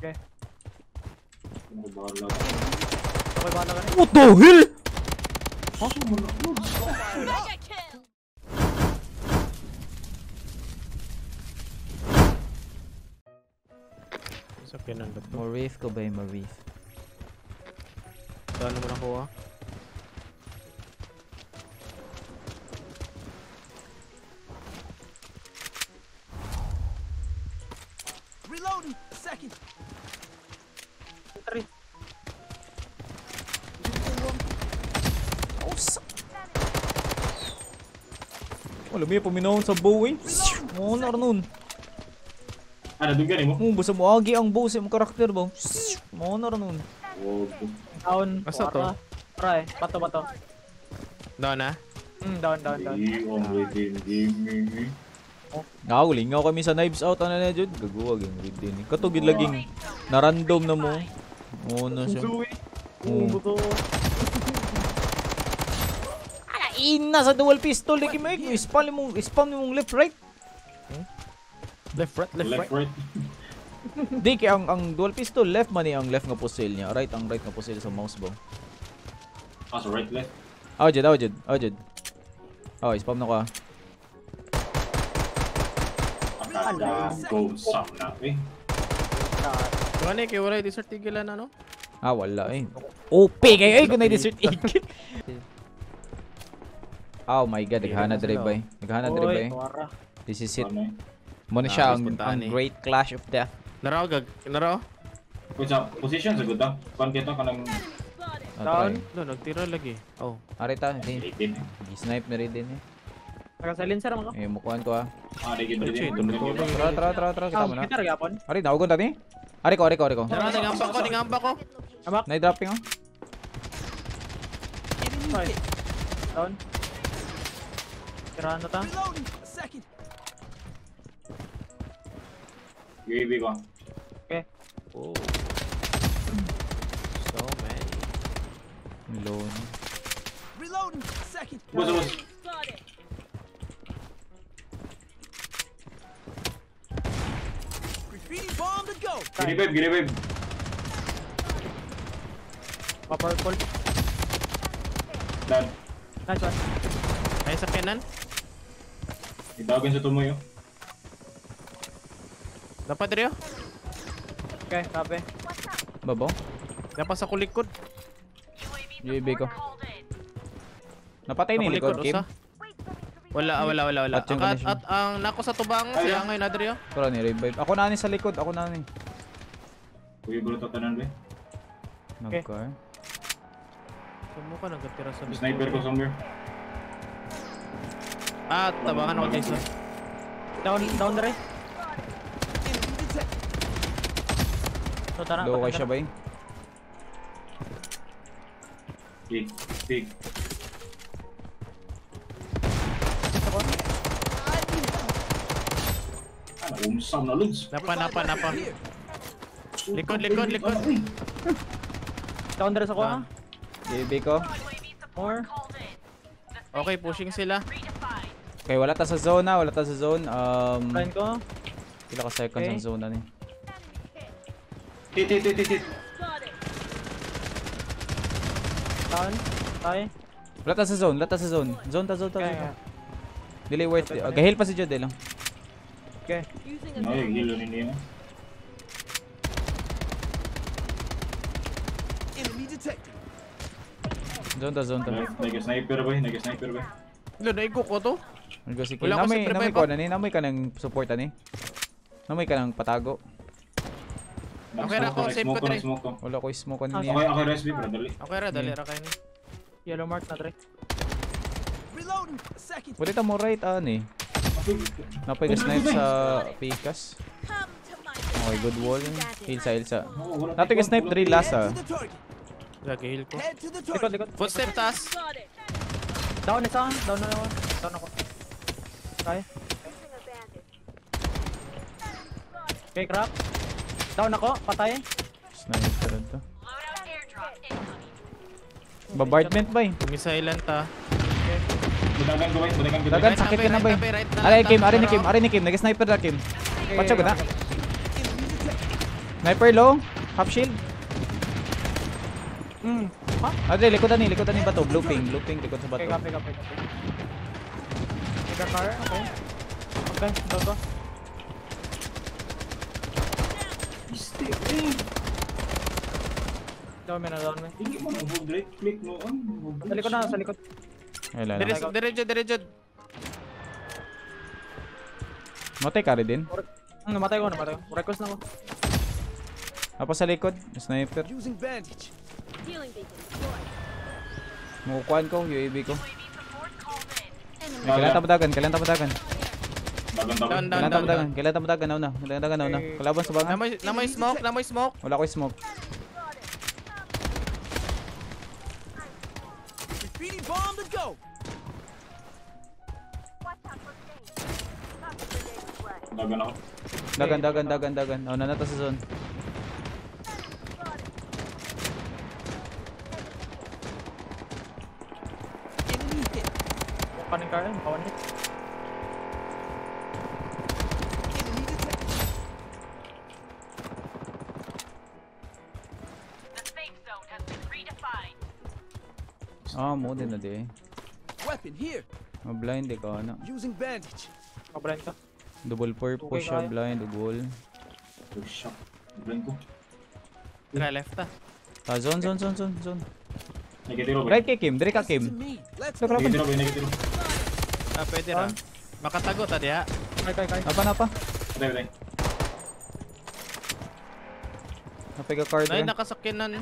What the hell? Marif ko ba yung Marif? Saan naman ako ah? Reloading! A second! Tari! Oh, sa... Oh, lumiya paminahon sa bow eh! Oo, naroon! Ano doon gani mo? Basta mo agi ang bow sa karakter ba? Mo honor nun. Down. Basta to. Tara eh. Pato. Down ah? Down. Lingaw kami sa Knives Out. Ano na dyan? Gaguwag yung read din. Katugid laging na random na mo. Oo na siya. Alaina sa dual pistol. Lagi may spam mong left right. Left, right. Di kaya ang dual pistol left man eh, ang left nga pusil niya. Right ang right nga pusil sa mouse bang. Ah, so right left. Oh, jud. Oh, spam na ko ah. Go sound na eh. Wala kay wala desert eagle na no? Ah, wala eh. OP kay ay kunay desert eagle. Oh my god, naghanad drive bay. This is it. Muna siya ang Great Clash of Death. Naraw. Position sa good ah. Pan kita ka nang... Down. Nagtira lagi. Oh. Arita. Snipe na rin din eh. Nakasalinser mo ka? Eh, mukuhan ko ah. Tara. Kita mo na. Ari, nawagon tati? Ari ko. Nangamba ko. Nai-dropping ah. Down. Tirahan na ta. UAV ko. Okay. Oh. So many. Reload. Reloading. Second. Buzz. Repeating bomb and go. Grenade. Papa call. Done. Nice one. Ay sa kanan. Idagin sa tumoy. Dapat rin yun? Okay, tabi. Babaw? Dapat sa kulikod. UAB ko. Napatay na yung likod, Kim? Wala. At ang nako sa tubang, siya ngayon na rin yun? Kura ni revive. Ako na rin sa likod, ako na rin. Kuya, gulo tatanan ba? Okay. Sumo ka, nagkatira sa... Sniper ko somewhere. Ah, tabangan ako tayo sa... Down na rin. Low kayo siya ba eh? Big. Umsam na lods. Napa. Likod. Down dress ako ha? JB ko. More. Okay, pushing sila. Okay, wala ta sa zone. Plan ko. Sila ka second sa zone na eh. Tit. Down. Tay. Lata sa zone. Zone ta. Delay wait. Gahil pa si Jod lang. Okay. Ay, gilo niya. Enemy detected. Zone ta. Nag-sniper ba? Lo, naigo ko to. Nag-go si Kim. Namay ka ng support ani. Namay ka ng patago. Okay ra ko, safe ko dre. Wala ko smoke on niya. Okay, rest me bro, dali. Okay ra, dali ra kayo ni. Yellow mark na dre. Reload, second. Pwede ta mo right ani. Napag-snipe sa Picas. Okay, good wall. Hilsa. Napag-snipe dre last ah. Nag-heal ko. Likod. Footstep taas. Down ako. Okay. Okay, crap. Down ako, patay. Sniper to. Bombardment ba eh? Misilan ta. Dagan sakit ka na ba eh? Aray Kim, nag-sniper na Kim. Patsyog na. Sniper low. Half shield. Ha? Okay, likutan ni bato. Blue ping, likod sa bato. Okay. Mega car, okay. Okay, bato. Stick eh. Down me. Hindi mo na buglit, click noon. Sa likod na, Diretso. Matay ka rin din? Namatay ko. Request na ko. Tapos sa likod, sniper. Mukukuhan ko, UAV ko. Kailan tapadagan. Kailan tapadagan, kalaban sa banga. Namoy smoke. Wala ko smoke. Dagan. Oh, nanata sa zone. Kawan ni. Ah, mo din na di. Weapon here. Blind ka na. Using bandage. Blind ka. Double purpose siya, blind goal. Shot. Blind ko. Tira left ta. Zone. Right kay Kim, direct kay Kim. Negative. Ah, pwede na. Makatago ta diha. Kay. Apa? Dere. Napega card. Nay nakasakinan.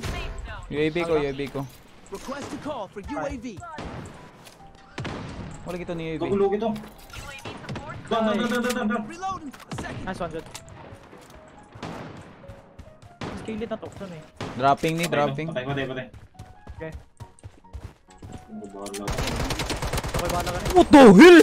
UAV ko. Request a call for UAV. Wala gito ni UAV. Gulo gito. Down. Reloading. Nice one, good. Skill na to, son eh. Dropping. Patay. Okay. What the hell?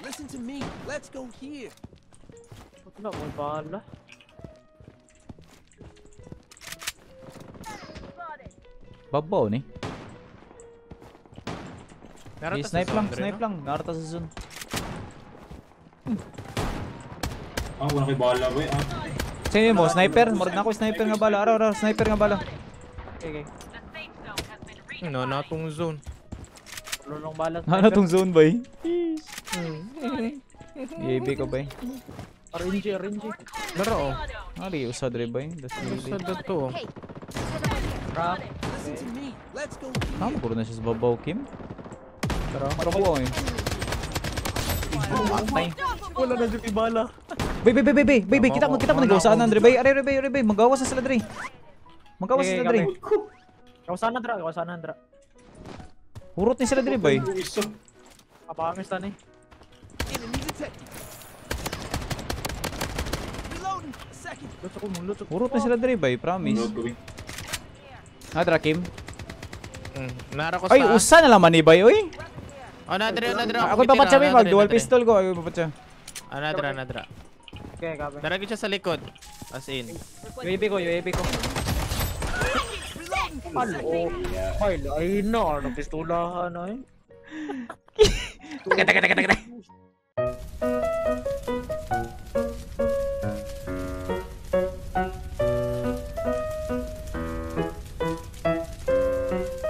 Listen to me. Let's go here. Ano mo bala? Babaw ni. Snipe lang. Narata sa zone. Wala kay bala, boy. Sige mo, sniper. Murag na ako sniper nga bala. Ara, sniper nga bala. Okay. No, na tong zone. Lolong bala. Ano tong zone, boy? UAV ko, boy. Orange. Laro. Ali usad re ba? Usad to. Crap. Let's go. Tam puro na siya sa babaw, Kim. Tara, maruko eh. Patay. Wala na yung bala. Bay, kita mo nagawasaan Andre bay. Are, magawas na sila Andre. Gawasaan na Andre. Hurot ni sila Andre bay. Apangis tani. Urot na sila dere ba? Promise. Nadra Kim. Ay, usa na laman ni bay oy. Nadra. Ako dapat siya mag dual pistol ko. Ay, dapat siya. Nadra. Okay, gabi. Dara gid siya sa likod. As in. UAV ko. Ay, ay no, pistol na ay. Taka.